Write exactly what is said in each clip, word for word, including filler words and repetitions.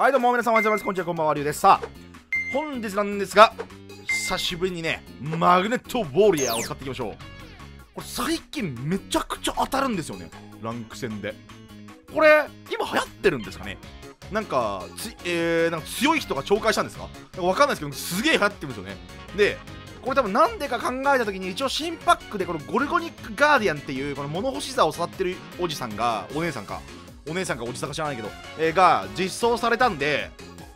はいどうも皆さんおはようございます。こんにちは、こんばんは、りゅうです。さあ本日なんですが、久しぶりにねマグネットウォーリアーを使っていきましょう。これ最近めちゃくちゃ当たるんですよね、ランク戦で。これ今流行ってるんですかね。なんかつ、えー、なんか強い人が紹介したんですか、わかんないですけど、すげえ流行ってるんですよね。でこれ多分なんでか考えた時に、一応新パックでこのゴルゴニックガーディアンっていうこの物干し座を触ってるおじさんがお姉さんかお姉さんかおじさんか知らないけど、えー、が実装されたんで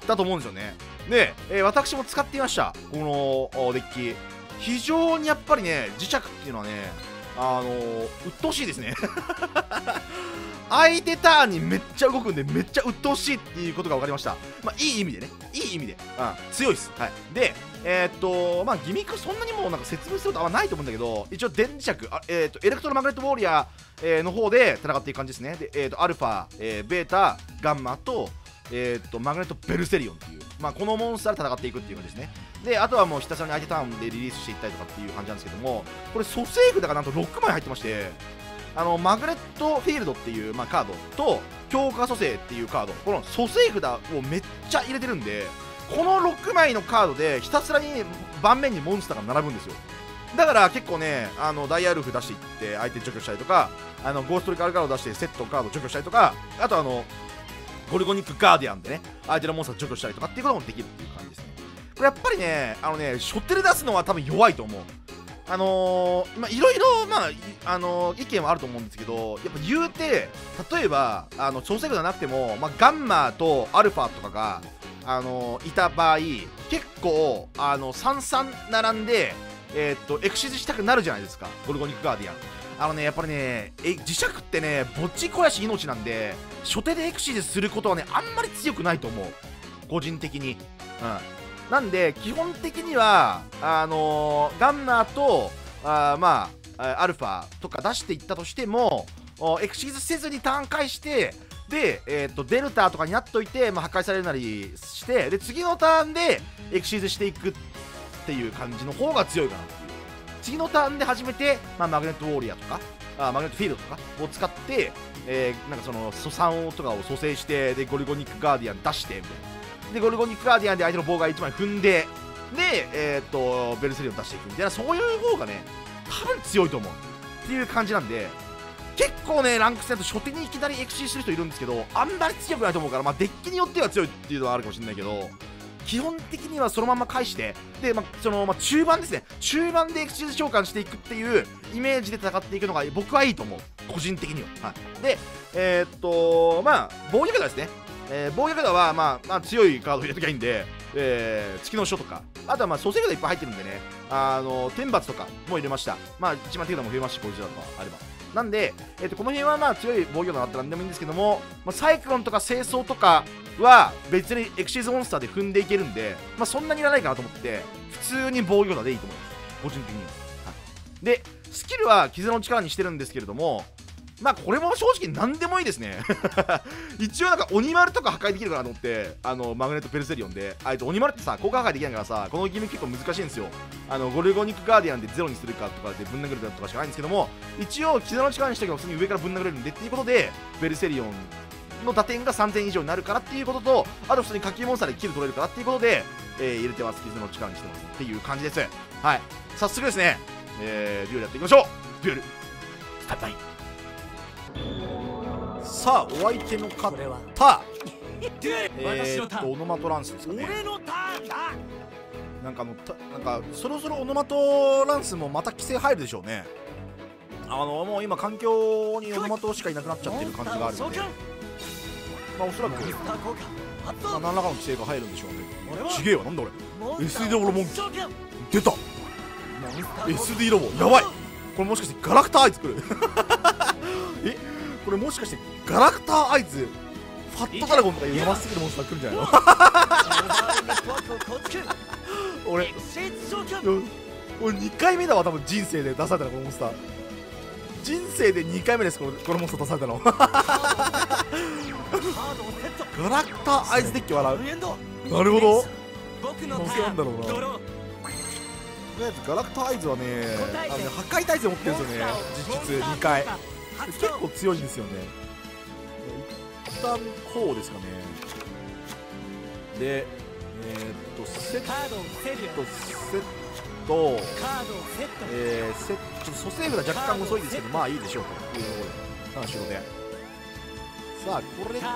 だと思うんですよね。で、えー、私も使っていました、このデッキ。非常にやっぱりね、磁石っていうのはね、あのー、鬱陶しいですね相手ターンにめっちゃ動くんで、めっちゃ鬱陶しいっていうことが分かりました。まあいい意味でね、いい意味で、うん、強いです。はいでえー、っとまあギミックそんなにもうなんか説明することはないと思うんだけど、一応電磁石、あ、えー、っとエレクトロマグネットウォーリアーの方で戦っていく感じですね。で、えー、っとアルファ、えー、ベータ、ガンマと、えー、っとマグネットベルセリオンっていう、まあ、このモンスターで戦っていくっていう感じですね。であとはもうひたすらに相手ターンでリリースしていったりとかっていう感じなんですけども、これ蘇生具だからなんとろくまい入ってまして、あのマグネットフィールドっていう、まあ、カードと強化蘇生っていうカード、この蘇生札をめっちゃ入れてるんで、このろくまいのカードでひたすらに盤面にモンスターが並ぶんですよ。だから結構ね、あのダイアルフ出していって相手除去したりとか、あのゴーストリカルカード出してセットカード除去したりとか、あとあのゴルゴニックガーディアンでね相手のモンスター除去したりとかっていうこともできるっていう感じですね。これやっぱりね、あのね初手で出すのは多分弱いと思う。あのー、まあいろいろ、まああのー、意見はあると思うんですけど、やっぱ言うて例えばあの調整具がなくても、まあ、ガンマとアルファとかが、あのー、いた場合、結構あのさんさん並んで、えー、っとエクシズしたくなるじゃないですか、ゴルゴニックガーディアン。あのねやっぱりね、え磁石ってねぼっち肥やし命なんで、初手でエクシズすることはねあんまり強くないと思う、個人的に。うんなんで基本的にはあのー、ガンナーとあー、まあ、アルファとか出していったとしても、エクシーズせずにターン返して、で、えー、とデルタとかになっといて、まあ、破壊されるなりして、で次のターンでエクシーズしていくっていう感じの方が強いかな。次のターンで初めて、まあ、マグネットウォーリアーとかあマグネットフィールドとかを使って、えー、なんかその蘇散とかを蘇生して、でゴルゴニックガーディアン出してみたいな。でゴルゴニックガーディアンで相手の妨害いちまい踏んで、で、えー、っとベルセリオン出していくみたいな、そういう方がね多分強いと思うっていう感じなんで、結構ねランク戦だと初手にいきなりエクシーする人いるんですけど、あんまり強くないと思うから、まあ、デッキによっては強いっていうのはあるかもしれないけど、基本的にはそのまま返して、で、まあそのまあ、中盤ですね、中盤でエクシー召喚していくっていうイメージで戦っていくのが僕はいいと思う、個人的には。はい、でえー、っとまあ防御力ですね。えー、防御札は、まあ、まあ強いカードを入れときゃいいんで、えー、月の書とか、あとはまあ蘇生札いっぱい入ってるんでね、あの天罰とかも入れました。まあ一番手札も増えますし、こういう札とかあれば。なんで、えー、とこの辺はまあ強い防御札だったら何でもいいんですけども、まあ、サイクロンとか清掃とかは別にエクシーズモンスターで踏んでいけるんで、まあ、そんなにいらないかなと思って、普通に防御札でいいと思います、個人的には。はい、で、スキルは絆の力にしてるんですけれども、まあこれも正直何でもいいですね一応なんか鬼丸とか破壊できるかなと思って、あのマグネットベルセリオンで、あいつ鬼丸ってさ効果破壊できないからさ、このゲーム結構難しいんですよ。あのゴルゴニックガーディアンでゼロにするかとかでぶん殴るかとかしかないんですけども、一応絆の力にしておけば普通に上からぶん殴れるんでっていうことで、ベルセリオンの打点がさんぜん以上になるからっていうことと、あと普通に火球モンスターでキル取れるからっていうことで、えー、入れてます、絆の力にしてますっていう感じです。はい、早速ですね、えー、デュエルやっていきましょう。デュエルスタンバイ。さあお相手の方はえーっとオノマトランスですかね。なんかもうなんかそろそろオノマトランスもまた規制入るでしょうね。あのもう今環境にオノマトしかいなくなっちゃってる感じがあるので、まあおそらく、まあ、何らかの規制が入るんでしょうね。ちげえわ、なんだ俺 エスディー ロボも出た。 エスディー ロボやばい。これもしかしてガラクターアイ作るえこれもしかしてガラクターアイズファットドラゴンとかやばすぎるモンスター来るんじゃないの俺俺にかいめだわ多分、人生で出されたのこのモンスター、人生でにかいめです、このこのモンスター出されたのガラクターアイズデッキ笑う。なるほど、モンスターなんだろうな。とりあえずガラクターアイズはね、あのね破壊耐性持ってるんですよね、実質にかい結構強いんですよね。一旦こうですかね。で、えー、っとセットセットえー、セット蘇生札若干遅いですけどまあいいでしょうというところでさんしろでさあこれで、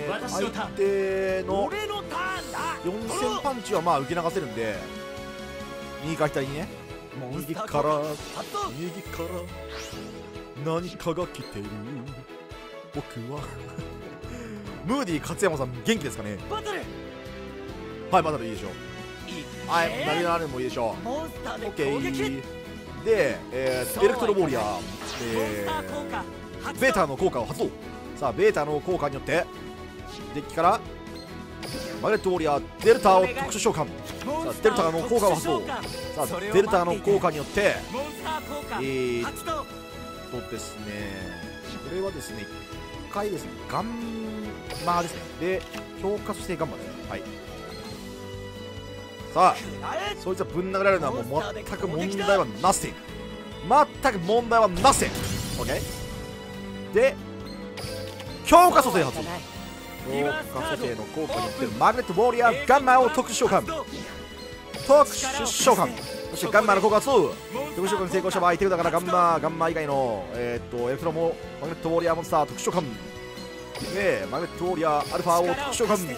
えー、相手のよんせんパンチはまあ受け流せるんで右か左にね右から右から何かが来てる僕はムーディ勝山さん元気ですかね。はいバトルいいでしょう。はい投げられるもいいでしょう。オッケーで、えー、エレクトロウォリアー、えー、ベータの効果を発動。さあベータの効果によってデッキからマグネットウォリアーデルタを特殊召喚。さあデルタの効果を発動。さあデルタの効果によってえーっとですねこれはですねいっかいですねガンマーですねで強化してガンマですねはいさあそいつはぶん殴られるのはもう全く問題はなし全く問題はなし OK で強化蘇生発動強化蘇生の効果によってマグネットウォリアーガンマーを特殊召喚特殊召喚そしてガンマーの効果発動特殊召喚に成功した場合手札からガンマーガンマー以外のえー、っとエレクトロもマグネットウォリアーモンスター特殊召喚でマグネットウォリアーアルファを特殊召喚で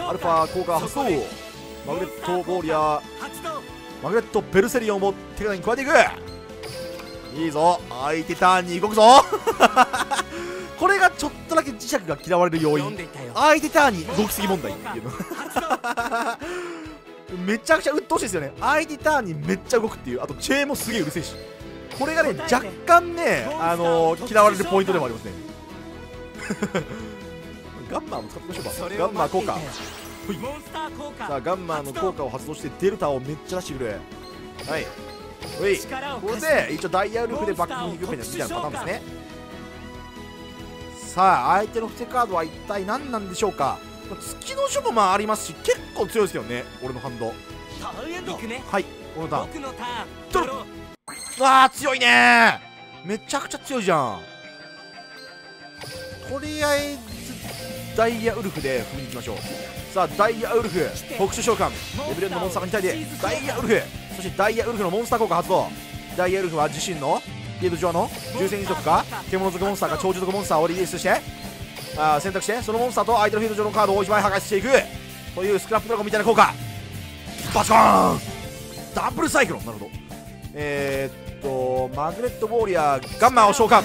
アルファ効果発動マグネットウォーリアーマグネットベルセリオンを手札に加えていくいいぞ相手ターンに動くぞこれがちょっとだけ磁石が嫌われる要因相手ターンに動きすぎ問題っていうのめちゃくちゃ鬱陶しいですよね相手ターンにめっちゃ動くっていうあとチェーンもすげえうるせえしこれがね若干ねあのー、嫌われるポイントでもありますねガンマーも使ってみましょうかガンマー効果さあガンマーの効果を発動してデルタをめっちゃ出してくるはいほいこれで一応ダイヤループでバックに行くみたいなパターンですねさあ相手の伏せカードは一体何なんでしょうか月の書もまあありますし結構強いですけどね俺のハンドはいこのターンドロッわあ強いねーめちゃくちゃ強いじゃんとりあえずダイヤウルフで踏みに行きましょうさあダイヤウルフ特殊召喚レベルよんのモンスターがに体でダイヤウルフそしてダイヤウルフのモンスター効果発動ダイヤウルフは自身のゲート上の重戦士族か獣族モンスターか鳥獣族モンスターをリリースしてあ選択してそのモンスターと相手のフィールド上のカードをいちまい破壊していくというスクラップドラゴンみたいな効果バチコーンダブルサイクロンなるほどえー、っとマグネットウォーリアーガンマーを召喚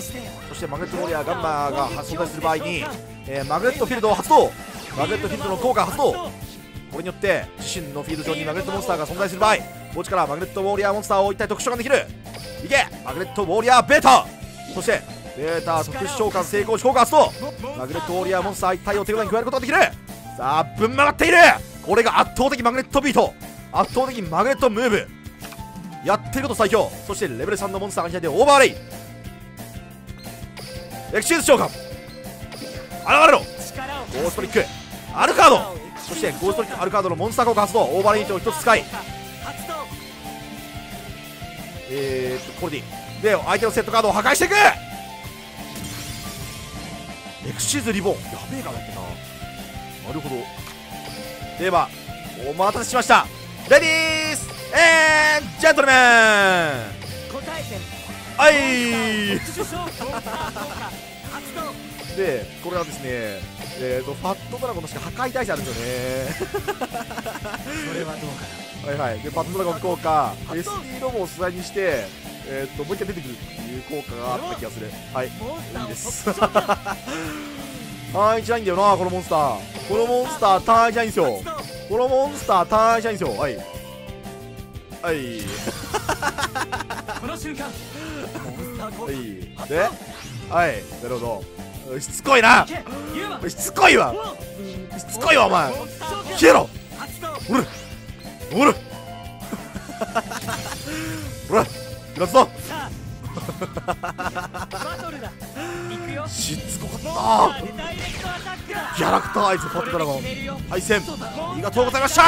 そしてマグネットウォーリアーガンマーが存在する場合にえー、マグネットフィールドを発動マグネットフィールドの効果発動これによって自身のフィールド上にマグネットモンスターが存在する場合墓地からマグネットウォーリアーモンスターを一体特殊召喚できるいけマグネットウォーリアーベータそしてベータ特殊召喚成功し効果発動マグネットウォーリアーモンスター一体を手札に加えることができるさあぶん回っているこれが圧倒的マグネットビート圧倒的マグネットムーブやってること最強そしてレベルさんのモンスターがに体でオーバーレイエクシーズ召喚現れろゴーストリックアルカードそしてゴーストリックアルカードのモンスター効果発動オーバーレイントをひとつ使いえーっとこれでいいで相手のセットカードを破壊していくエクシーズリボンやべえかなってななるほどではお待たせしましたレディースエンジェントルメンはいでこれはですね、えー、とファットドラゴンのしか破壊耐性あるんですよねそれはどうかなはいはいでファットドラゴン効果 エスディー ロボを素材にして、えー、ともう一回出てくるっていう効果があった気がするはいいいです単一じゃないんだよなこのモンスターこのモンスター単一じゃないんですよこのモンスター単一じゃないんですよはいはいこの瞬間はいではいなるほどしつこいなしつこいわしつこいわお前消えろおるおるおらいらっぞしつこかったキャラクターアイズファットドラゴン敗戦ありがとうございました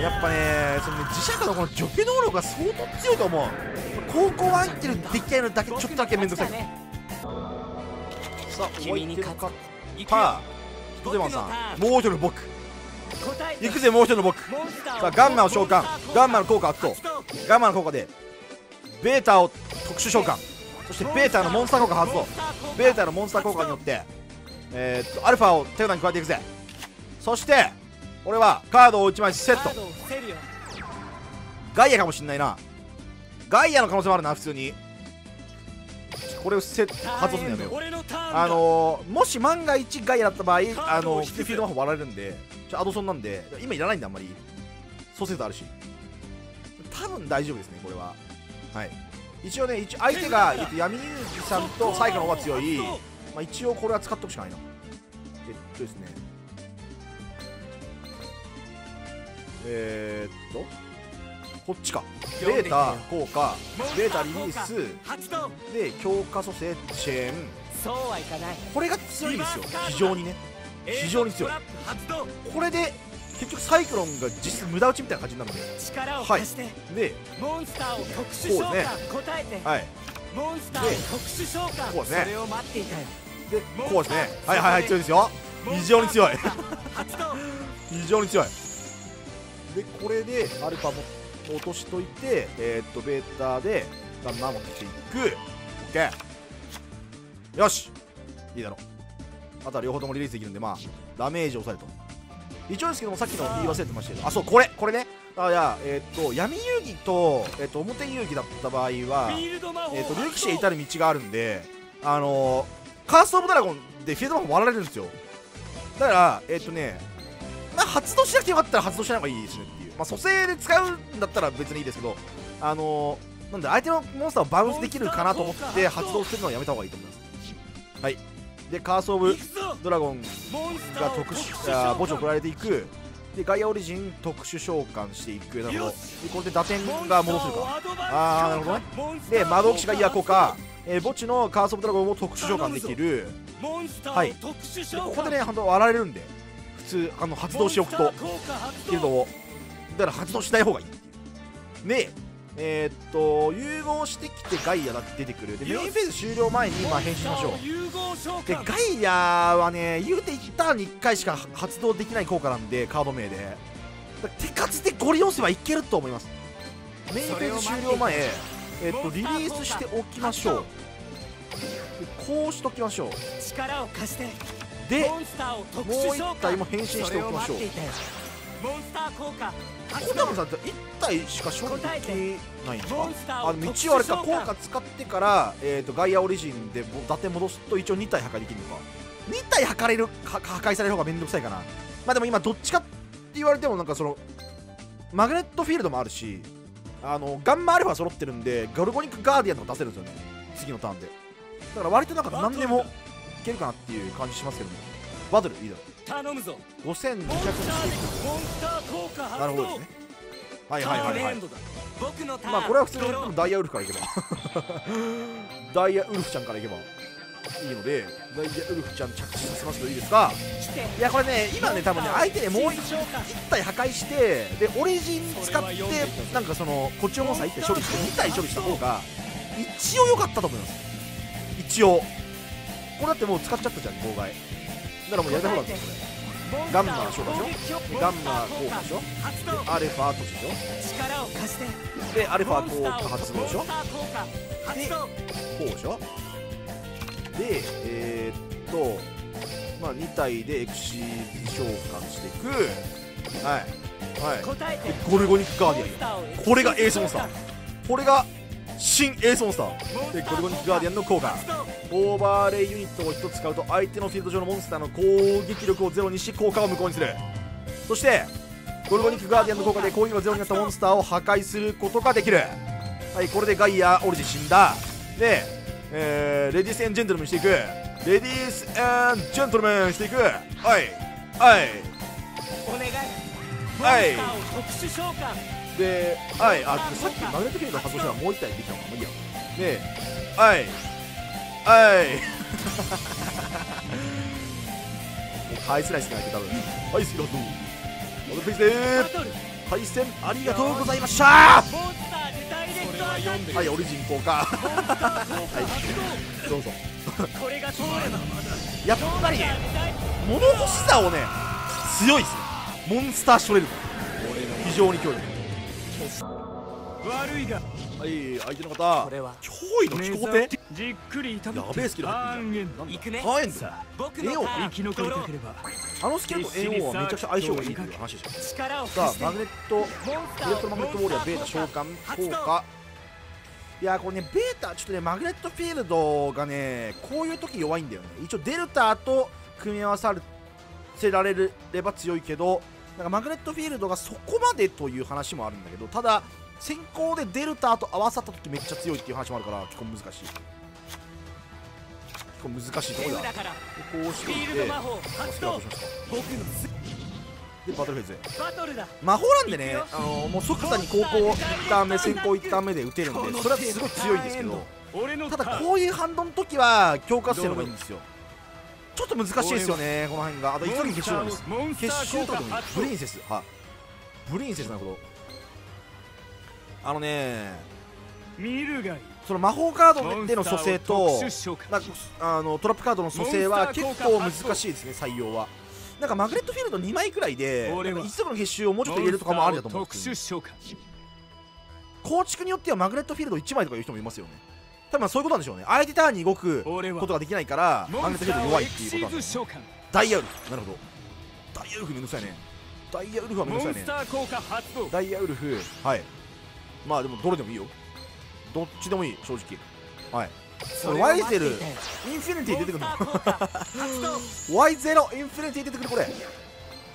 やっぱねそのね自社家のこの除去能力が相当強いと思う高校は入ってるでっかいのだけちょっとだけめんどくさいさあ、君に勝った。ひトデモンさん、もう一人の僕行くぜ、もう一人の僕。さあガンマを召喚、ガンマの効果悪とガンマの効果でベータを特殊召喚、そしてベータのモンスター効果発動、ベータのモンスター効果によってえー、っとアルファを手札に加えていくぜ。そして俺はカードをいちまいセット、ガイアかもしんないな、ガイアの可能性もあるな普通に。これをセット発動するのやめよう。あのー、もし万が一ガイアだった場合、あのー、フィールドの方割られるんで、ちょアドソンなんで今いらないんだあんまり。そうするとあるし多分大丈夫ですねこれは。はい、一応ね、一応相手が闇遊戯さんとサイカの方が強い、まあ、一応これは使っとくしかないな。えっとですねえー、っとこっちか、データ効果、データリリースで強化蘇生チェーン、これが強いですよ非常にね、非常に強い。これで結局サイクロンが実質無駄打ちみたいな感じになるので、はい、でこうですね、はい、こうですね、でこうですね、はいはいはい、強いですよ非常に強い非常に強い。でこれでアルファも落としといて、えー、っとベータでガンマー持っていく。 OK、 よしいいだろう。あとは両方ともリリースできるんで、まあダメージを抑えると一応ですけども、さっきの言い忘れてましたけど、あそうこれこれね、あいやえー、っと闇遊戯と、えー、っと表遊戯だった場合は、えー、っとルーキシへ至る道があるんで、あのー、カースト・オブ・ドラゴンでフィールド魔法割られるんですよ。だからえー、っとね、まあ、発動しなくてよかったら発動しない方がいいですねっていう、まあ、蘇生で使うんだったら別にいいですけど、あのー、なんで相手のモンスターをバウンスできるかなと思って発動するのはやめた方がいいと思います。はい、でカース・オブ・ドラゴンが特殊墓地を振られていく、でガイアオリジン特殊召喚していく、なるほど、これで打点が戻せるか、あーなるほどね。で魔導騎士がイヤコか、えー、墓地のカース・オブ・ドラゴンを特殊召喚できる。はい、でここでね、本当割られるんで普通あの発動しておくとフィールドを、だから発動しない方がいいで、えー、っと融合してきてガイアが出てくる。でメインフェーズ終了前にまあ変身しましょう。でガイアはね、言うていちターンにいっかいしか発動できない効果なんで、カード名で手数でご利用せばいけると思います。メインフェーズ終了前、えー、っとリリースしておきましょう。こうしときましょう。でもういっ体も変身しておきましょう。これ多分さいっ体しか消費できないんですか。あの一応あれか、効果使ってから、えー、とガイアオリジンで打点戻すと一応に体破壊できるのか。に体破壊れるか破壊される方がめんどくさいかな。まあでも今どっちかって言われても、なんかそのマグネットフィールドもあるし、あのガンマアルファ揃ってるんでガルゴニックガーディアンとか出せるんですよね次のターンで。だから割となんか何でもいけるかなっていう感じしますけども、バトルいいだろう。ごせんにひゃくにしていく、なるほどですね。はいはいはいはい、まあこれは普通にダイヤウルフからいけばダイヤウルフちゃんからいけばいいので、ダイヤウルフちゃん着地させますけどいいですか。いやこれね、今ね多分ね相手でもういっ体破壊して、でオリジン使ってなんかそのこっちのモンスターいっ体処理してに体処理した方が一応良かったと思います。一応これだってもう使っちゃったじゃん妨害だから、もうやった方がいい。ガンマー召喚でしょ、ガンマー効果でしょ、でアルファ特殊でしょ、でアルファ効果発動でしょ、でこうでしょ、でえー、っとまあに体でエクシー召喚していく。はいはい、ゴルゴニックガーディアン、これがエースモンスター、これが新エースモンスターで、ゴルゴニックガーディアンの効果オーバーレイユニットをひとつ使うと相手のフィールド上のモンスターの攻撃力をゼロにし効果を無効にする。そしてゴルゴニックガーディアンの効果で攻撃がゼロになったモンスターを破壊することができる。はい、これでガイアオリジン死んだ。で、えー、レディース・エン・ジェントルメンしていく、レディース・エン・ジェントルメンしていく。はいはいはいで、はい、あさっきマグネットフィールド発動したらもういっ体できたのかもいいや。ではいはいもう返せないですね相手多分。はい、スキル発動戻ってきて、対戦ありがとうございました。はい、オリジン効果はいどうぞやっぱり物干し竿ね、強いですね。モンスターショレル非常に強力。悪いが、はい、相手の方、驚異の飛行艇。じっくり炒めて。やべえスキル入ってるじゃん。いくね。ハーエンズ。エオが生き残りたければ。あのスキルとエオはめちゃくちゃ相性がいいという話でしょ。さあ、マグネット、エレクトマグネットウォーリアーベータ召喚効果。いやーこれね、ベータ、ちょっとね、マグネットフィールドがね、こういう時弱いんだよね。一応、デルタと組み合わさせられれば強いけど、なんかマグネットフィールドがそこまでという話もあるんだけど、ただ、先行でデルタと合わさった時めっちゃ強いっていう話もあるから、結構難しい。結構難しいところだ。こうしていって、スタートしますか。で、バトルフェーズ。魔法なんでね、あのー、もう即座に高校いちターン目、先行いちターン目で打てるんで、それはすごい強いんですけど、ただこういうハンドの時は強化してるのがいいんですよ。ちょっと難しいですよね、この辺が。あと、一人決勝なんです。決勝とかでもいい。プリンセス。はプリンセスなこと。あのね、その魔法カードでの蘇生とあのトラップカードの蘇生は結構難しいですね、採用は。なんかマグネットフィールドにまいくらいで一度の結集をもうちょっと入れるとかもあるやと思うんですけど、構築によってはマグネットフィールドいちまいとかいう人もいますよね。多分そういうことなんでしょうね。相手ターンに動くことができないからマグネットフィールド弱いっていうことなんです。ダイヤウルフ、なるほど。ダイヤウルフめんどくさいね。ダイヤウルフはめんどくさいね。ダイヤウルフ、はい、まあでもどれでもいいよ。どっちでもいい、正直。はい、ワイゼルインフィニティ出てくるのワイゼロインフィニティ出てくる、これ。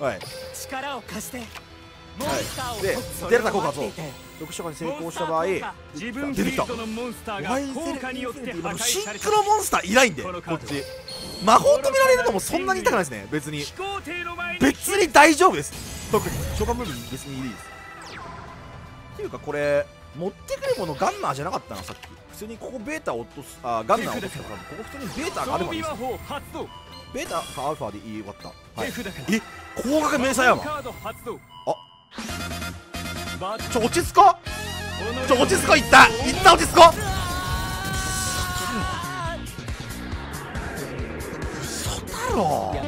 はい、力を貸して。はい、でデルタ効果発動読書化に成功した場合、出てきたワイゼル。僕シンクロモンスターいないんで、こっち魔法止められるのもそんなに痛くないですね。別に別に大丈夫です。特に召喚部分別にいいです。っていうかこれ持ってくるものガンナーじゃなかったな、さっき。普通にここベータを落とす、あガンナーを落とすから、ここ普通にベータがあればいいですよ。ベータかアルファでいい、終わった。はい、え高額迷彩山、あちょ落ち着こう、ちょ落ち着こう、いったいった落ち着こう。嘘だろ。